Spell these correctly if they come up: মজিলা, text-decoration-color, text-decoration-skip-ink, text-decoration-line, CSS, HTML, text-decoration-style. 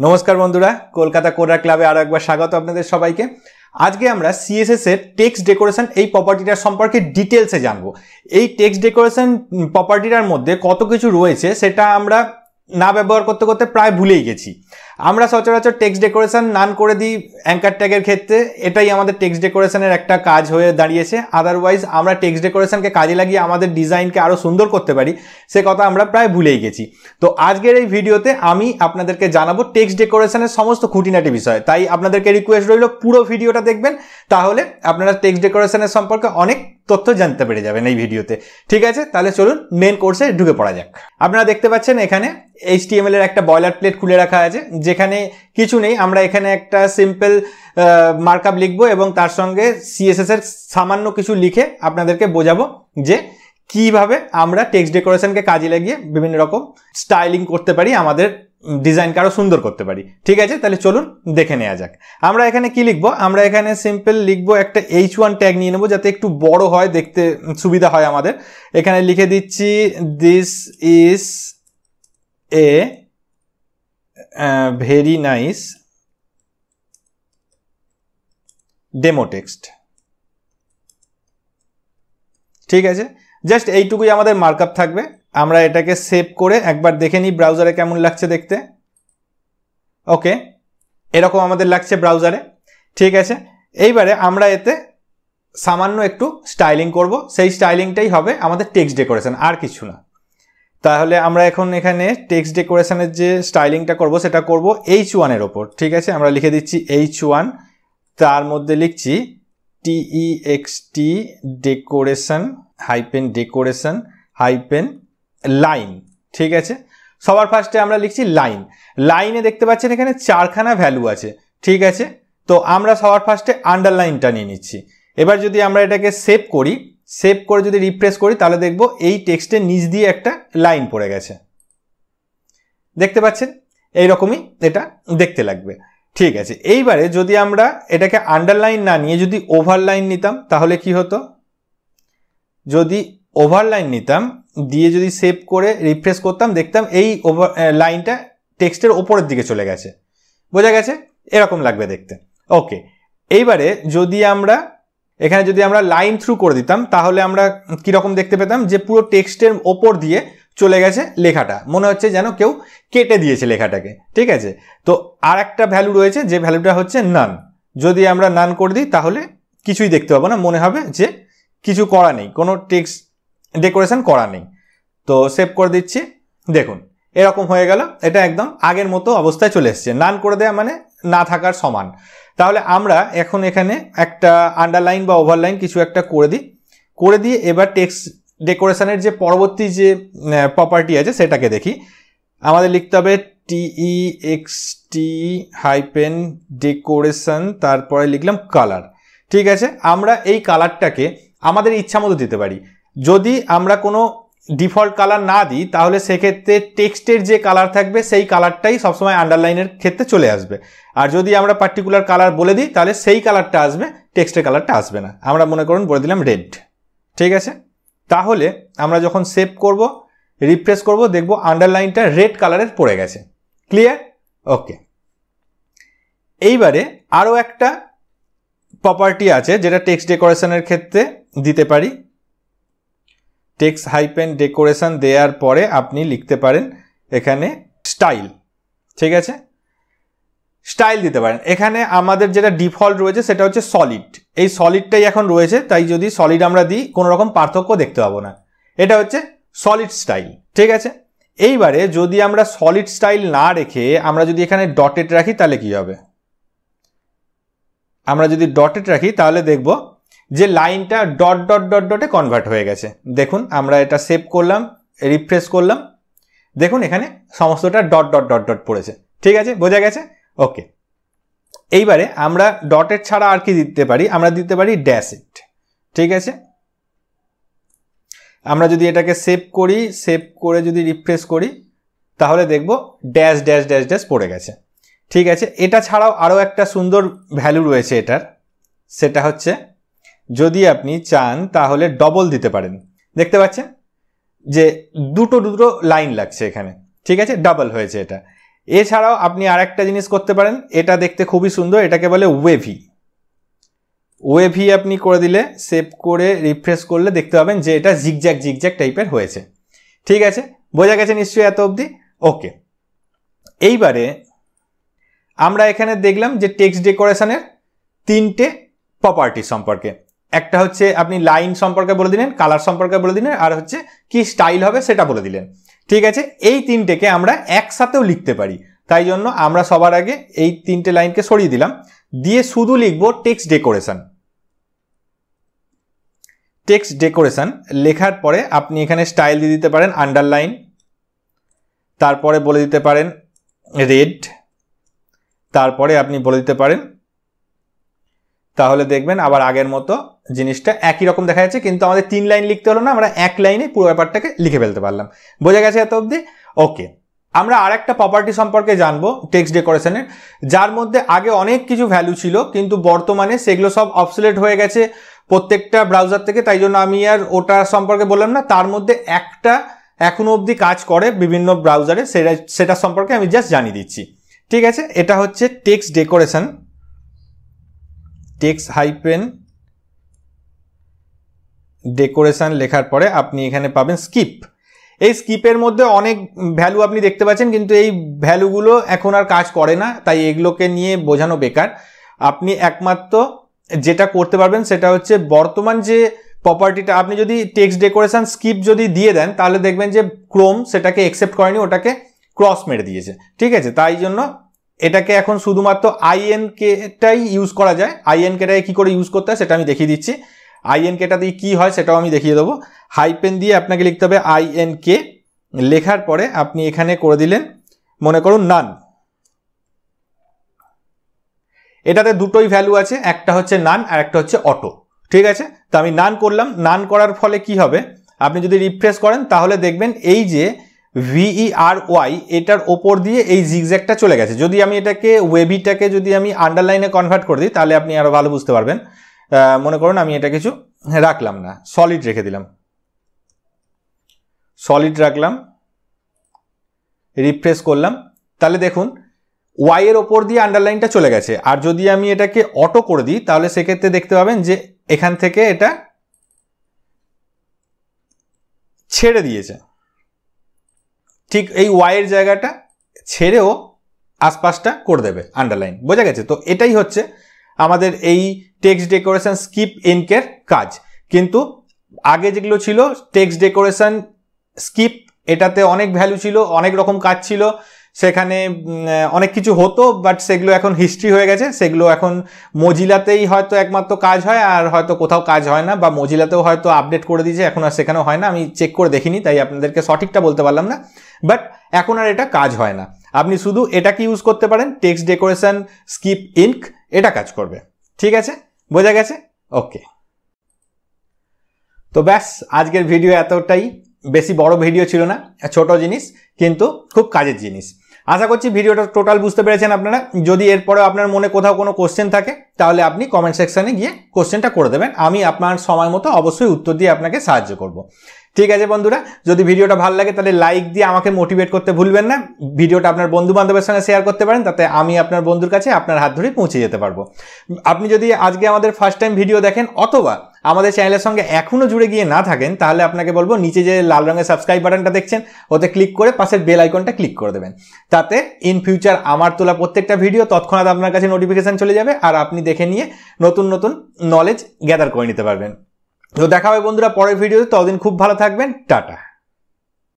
नमस्कार बंधुरा कोलकाता कोडर क्लाबे आरो एकबार स्वागत आपनादेर सबाइके। आजके आमरा सीएसएस एर टेक्स्ट डेकोरेशन एई प्रपार्टीटार सम्पर्के डिटेल्से जानबो। एई टेक्स्ट डेकोरेशन प्रपार्टीटार मध्ये कत किछु रयेछे सेटा आमरा ना व्यवहार करते करते प्राय भूलेई गेছি। आमरा सचराचर टेक्स्ट डेकोरेशन नान करे दिই অ্যাঙ্কার ট্যাগের ক্ষেত্রে, এটাই আমাদের টেক্সট ডেকোরেশনের একটা কাজ হয়ে দাঁড়িয়েছে। আদারওয়াইজ আমরা টেক্সট ডেকোরেশনকে কাজে লাগিয়ে আমাদের ডিজাইনকে আরো সুন্দর করতে পারি, সে কথা আমরা প্রায় ভুলেই গেছি। তো আজকের এই ভিডিওতে আমি আপনাদেরকে জানাবো টেক্সট ডেকোরেশনের সমস্ত খুঁটিনাটি বিষয়। তাই আপনাদেরকে রিকোয়েস্ট রইল পুরো ভিডিওটা দেখবেন, তাহলে আপনারা টেক্সট ডেকোরেশনের সম্পর্কে অনেক তথ্য জানতে পেরে যাবেন এই ভিডিওতে। ঠিক আছে, তাহলে চলুন মেন কোর্সে ঢুকে পড়া যাক। আপনারা দেখতে পাচ্ছেন এখানে HTML এর একটা বয়লার প্লেট খুলে রাখা আছে, যেখানে কিছু নেই। আমরা এখানে একটা সিম্পল মার্কআপ লিখবো এবং তার সঙ্গে CSS এর সামান্য কিছু লিখে আপনাদেরকে বোঝাবো যে কিভাবে আমরা টেক্সট ডেকোরেশনকে কাজে লাগিয়ে বিভিন্ন রকম স্টাইলিং করতে পারি, আমাদের ডিজাইনকে আরো সুন্দর করতে পারি। ঠিক আছে, তাহলে চলুন দেখে নেওয়া যাক আমরা এখানে কি লিখবো। আমরা এখানে সিম্পল লিখবো, একটা H1 ট্যাগ নিয়ে নেবো যাতে একটু বড় হয়, দেখতে সুবিধা হয় আমাদের। এখানে লিখে দিচ্ছি this is a very nice demo text। ठीक है जी, जस्ट এইটুকুই আমাদের মার্কআপ থাকবে। আমরা এটাকে সেভ করে একবার দেখে নিই ব্রাউজারে কেমন লাগছে দেখতে। ওকে, এরকম আমাদের লাগছে ব্রাউজারে। ঠিক আছে, এইবারে আমরা এতে সামান্য একটু স্টাইলিং করব, সেই স্টাইলিংটাই হবে আমাদের টেক্সট ডেকোরেশন, আর কিছু না। তাহলে আমরা এখন এখানে টেক্সট ডেকোরেশনের যে স্টাইলিংটা করব সেটা করব H1 এর উপর। ঠিক আছে, আমরা লিখে দিচ্ছি H1, তার মধ্যে লিখছি text ডেকোরেশন -decoration-line। ঠিক আছে, সবার ফার্স্টে আমরা লিখছি লাইন। লাইনে দেখতে পাচ্ছেন এখানে চারখানা ভ্যালু আছে। ঠিক আছে, তো আমরা সবার ফার্স্টে আন্ডারলাইনটা নিয়ে নিচ্ছি। এবার যদি আমরা এটাকে সেভ করি, সেভ করে যদি রিফ্রেশ করি তাহলে দেখব এই টেক্সটের নিচ দিয়ে একটা লাইন পড়ে গেছে। দেখতে পাচ্ছেন, এইরকমই এটা দেখতে লাগবে। ঠিক আছে, এইবারে যদি আমরা এটাকে আন্ডারলাইন না নিয়ে যদি ওভারলাইন নিতাম তাহলে কি হতো। যদি ওভারলাইন নিতাম দিয়ে যদি সেভ করে রিফ্রেশ করতাম, দেখতাম এই ওভার লাইনটা টেক্সটের ওপরের দিকে চলে গেছে। বোঝা গেছে, এরকম লাগবে দেখতে। ওকে, এইবারে যদি আমরা এখানে যদি আমরা লাইন থ্রু করে দিতাম তাহলে আমরা কীরকম দেখতে পেতাম, যে পুরো টেক্সটের ওপর দিয়ে চলে গেছে লেখাটা, মনে হচ্ছে যেন কেউ কেটে দিয়েছে লেখাটাকে। ঠিক আছে, তো আর একটা ভ্যালু রয়েছে যে ভ্যালুটা হচ্ছে নান। যদি আমরা নান করে দিই তাহলে কিছুই দেখতে পাবো না, মনে হবে যে কিছু করা নেই, কোনো টেক্সট ডেকোরেশন করা নেই। তো সেভ করে দিচ্ছি, দেখুন এরকম হয়ে গেল, এটা একদম আগের মতো অবস্থায় চলে এসছে। নান করে দেওয়া মানে না থাকার সমান। তাহলে আমরা এখন এখানে একটা আন্ডারলাইন বা ওভারলাইন কিছু একটা করে দিই, করে দিয়ে এবার টেক্সট ডেকোরেশনের যে পরবর্তী যে প্রপার্টি আছে সেটাকে দেখি। আমাদের লিখতে হবে text-decoration, তারপরে লিখলাম কালার। ঠিক আছে, আমরা এই কালারটাকে আমাদের ইচ্ছা মতো দিতে পারি। যদি আমরা কোনো ডিফল্ট কালার না দিই তাহলে সেক্ষেত্রে টেক্সটের যে কালার থাকবে সেই কালারটাই সবসময় আন্ডারলাইনের ক্ষেত্রে চলে আসবে। আর যদি আমরা পার্টিকুলার কালার বলে দিই তাহলে সেই কালারটা আসবে, টেক্সটের কালারটা আসবে না। আমরা মনে করুন বলে দিলাম রেড। ঠিক আছে, তাহলে আমরা যখন সেভ করব, রিফ্রেশ করব, দেখব আন্ডারলাইনটা রেড কালারের পড়ে গেছে। ক্লিয়ার? ওকে, এইবারে আরও একটা প্রপার্টি আছে যেটা টেক্সট ডেকোরেশনের ক্ষেত্রে দিতে পারি। text-decoration দেওয়ার পরে আপনি লিখতে পারেন এখানে স্টাইল। ঠিক আছে, স্টাইল দিতে পারেন। এখানে আমাদের যেটা ডিফল্ট রয়েছে সেটা হচ্ছে সলিড, এই সলিডটাই এখন রয়েছে। তাই যদি সলিড আমরা দিই কোনো রকম পার্থক্য দেখতে পাবো না, এটা হচ্ছে সলিড স্টাইল। ঠিক আছে, এইবারে যদি আমরা সলিড স্টাইল না রেখে আমরা যদি এখানে ডটেড রাখি তাহলে কি হবে। আমরা যদি ডটেড রাখি তাহলে দেখব যে লাইনটা ডট ডট ডট ডটে কনভার্ট হয়ে গেছে। দেখুন আমরা এটা সেভ করলাম, রিফ্রেশ করলাম, দেখুন এখানে সমস্তটা ডট ডট ডট ডট পড়েছে। ঠিক আছে, বোঝা গেছে। ওকে, এইবারে আমরা ডটের ছাড়া আর কি দিতে পারি, আমরা দিতে পারি ড্যাশ ইট। ঠিক আছে, আমরা যদি এটাকে সেভ করি, সেভ করে যদি রিফ্রেশ করি তাহলে দেখব ড্যাশ ড্যাশ ড্যাশ ড্যাশ পড়ে গেছে। ঠিক আছে, এটা ছাড়াও আরও একটা সুন্দর ভ্যালু রয়েছে এটার, সেটা হচ্ছে যদি আপনি চান তাহলে ডবল দিতে পারেন। দেখতে পাচ্ছেন যে দুটো দুটো লাইন লাগছে এখানে। ঠিক আছে, ডাবল হয়েছে এটা। এছাড়াও আপনি আরেকটা জিনিস করতে পারেন, এটা দেখতে খুবই সুন্দর, এটাকে বলে ওয়েভি। ওয়েভি আপনি করে দিলে সেভ করে রিফ্রেশ করলে দেখতে পাবেন যে এটা জিগজ্যাগ জিগজ্যাগ টাইপের হয়েছে। ঠিক আছে, বোঝা গেছে নিশ্চয়ই এত অবধি? ওকে, এইবারে আমরা এখানে দেখলাম যে টেক্সট ডেকোরেশনের তিনটে প্রপার্টি সম্পর্কে, একটা হচ্ছে আপনি লাইন সম্পর্কে বলে দিলেন, কালার সম্পর্কে বলে দিলেন, আর হচ্ছে কি স্টাইল হবে সেটা বলে দিলেন। ঠিক আছে, এই তিনটেকে আমরা একসাথেও লিখতে পারি, তাই জন্য আমরা সবার আগে এই তিনটে লাইনকে সরিয়ে দিলাম, দিয়ে শুধু লিখব টেক্সট ডেকোরেশন। টেক্সট ডেকোরেশন লেখার পরে আপনি এখানে স্টাইল দিয়ে দিতে পারেন আন্ডারলাইন, তারপরে বলে দিতে পারেন রেড, তারপরে আপনি বলে দিতে পারেন, তাহলে দেখবেন আবার আগের মতো জিনিসটা একই রকম দেখা যাচ্ছে, কিন্তু আমাদের তিন লাইন লিখতে হলো না, আমরা এক লাইনে পুরো ব্যাপারটাকে লিখে ফেলতে পারলাম। বোঝা গেছে এত অবধি? ওকে, আমরা আর একটা প্রপার্টি সম্পর্কে জানবো টেক্সট ডেকোরেশনের, যার মধ্যে আগে অনেক কিছু ভ্যালু ছিল কিন্তু বর্তমানে সেগুলো সব অবসোলেট হয়ে গেছে প্রত্যেকটা ব্রাউজার থেকে, তাই জন্য আমি আর ওটা সম্পর্কে বললাম না। তার মধ্যে একটা এখনো অবধি কাজ করে বিভিন্ন ব্রাউজারে, সেটা সম্পর্কে আমি জাস্ট জানিয়ে দিচ্ছি। ঠিক আছে, এটা হচ্ছে text decoration, text hyphen decoration লেখার পরে আপনি এখানে পাবেন স্কিপ। এই স্কিপের মধ্যে অনেক ভ্যালু আপনি দেখতে পাচ্ছেন, কিন্তু এই ভ্যালুগুলো এখন আর কাজ করে না, তাই এগুলোকে নিয়ে বোঝানো বেকার। আপনি একমাত্র যেটা করতে পারবেন সেটা হচ্ছে বর্তমান যে প্রপার্টিটা, আপনি যদি টেক্সট ডেকোরেশন স্কিপ যদি দিয়ে দেন তাহলে দেখবেন যে ক্রোম সেটাকে অ্যাকসেপ্ট করেনি, ওটাকে ক্রস মেরে দিয়েছে। ঠিক আছে, তাই জন্য এটাকে এখন শুধুমাত্র আইএনকেটাই ইউজ করা যায়। আইএনকেটাকে কী করে ইউজ করতে হয় সেটা আমি দেখিয়ে দিচ্ছি, আইএনকেটা দিয়ে কী হয় সেটাও আমি দেখিয়ে দেবো। হাইফেন দিয়ে আপনাকে লিখতে হবে আইএনকে, লেখার পরে আপনি এখানে করে দিলেন মনে করুন নান। এটাতে দুটোই ভ্যালু আছে, একটা হচ্ছে নান আর একটা হচ্ছে অটো। ঠিক আছে, তো আমি নান করলাম, নান করার ফলে কি হবে আপনি যদি রিফ্রেশ করেন তাহলে দেখবেন এই যে VERY এটার ওপর দিয়ে এই জিগজ্যাগটা চলে গেছে। যদি আমি এটাকে ওয়েভিটাকে যদি আমি আন্ডারলাইনে কনভার্ট করে দিই তাহলে আপনি আরও ভালো বুঝতে পারবেন। মনে করুন আমি এটা কিছু রাখলাম না, সলিড রেখে দিলাম, সলিড রাখলাম, রিফ্রেশ করলাম, তাহলে দেখুন ওয়াই এর ওপর দিয়ে আন্ডারলাইনটা চলে গেছে। আর যদি আমি এটাকে অটো করে দিই তাহলে সেক্ষেত্রে দেখতে পাবেন যে এখান থেকে এটা ছেড়ে দিয়েছে, ঠিক এই ওয়াইয়ের জায়গাটা ছেড়েও আশপাশটা করে দেবে আন্ডারলাইন। বোঝা গেছে? তো এটাই হচ্ছে আমাদের এই টেক্সট ডেকোরেশন স্কিপ এনকের কাজ। কিন্তু আগে যেগুলো ছিল টেক্সট ডেকোরেশন স্কিপ, এটাতে অনেক ভ্যালু ছিল, অনেক রকম কাজ ছিল, সেখানে অনেক কিছু হতো, বাট সেগুলো এখন হিস্ট্রি হয়ে গেছে। সেগুলো এখন মজিলাতেই হয়তো একমাত্র কাজ হয়, আর হয়তো কোথাও কাজ হয় না, বা মজিলাতেও হয়তো আপডেট করে দিয়েছে, এখন আর সেখানেও হয় না। আমি চেক করে দেখিনি তাই আপনাদেরকে সঠিকটা বলতে পারলাম না, বাট এখন আর এটা কাজ হয় না। আপনি শুধু এটাকে ইউজ করতে পারেন, টেক্সট ডেকোরেশন স্কিপ ইনক, এটা কাজ করবে। ঠিক আছে, বোঝা গেছে? ওকে, তো ব্যাস আজকের ভিডিও এতটাই, বেশি বড় ভিডিও ছিল না, ছোট জিনিস কিন্তু খুব কাজের জিনিস। আশা করছি ভিডিওটা টোটাল বুঝতে পেরেছেন আপনারা। যদি এরপরেও আপনার মনে কোথাও কোনো কোশ্চেন থাকে তাহলে আপনি কমেন্ট সেকশানে গিয়ে কোশ্চেনটা করে দেবেন, আমি আপনার সময় মতো অবশ্যই উত্তর দিয়ে আপনাকে সাহায্য করব। ঠিক আছে বন্ধুরা, যদি ভিডিওটা ভালো লাগে তাহলে লাইক দিয়ে আমাকে মোটিভেট করতে ভুলবেন না। ভিডিওটা আপনার বন্ধু বান্ধবের সঙ্গে শেয়ার করতে পারেন, তাতে আমি আপনার বন্ধুর কাছে আপনার হাত ধরে পৌঁছে যেতে পারবো। আপনি যদি আজকে আমাদের ফার্স্ট টাইম ভিডিও দেখেন অথবা আমাদের চ্যানেলের সঙ্গে এখনও জুড়ে গিয়ে না থাকেন তাহলে আপনাকে বলবো নিচে যে লাল রঙের সাবস্ক্রাইব বাটনটা দেখছেন ওতে ক্লিক করে পাশের বেল আইকনটা ক্লিক করে দেবেন, তাতে ইন ফিউচার আমার তোলা প্রত্যেকটা ভিডিও তৎক্ষণাৎ আপনার কাছে নোটিফিকেশান চলে যাবে, আর আপনি দেখে নিয়ে নতুন নতুন নলেজ গ্যাদার করে নিতে পারবেন। তো দেখা হবে বন্ধুরা পরের ভিডিওতে, ততদিন খুব ভালো থাকবেন, টাটা।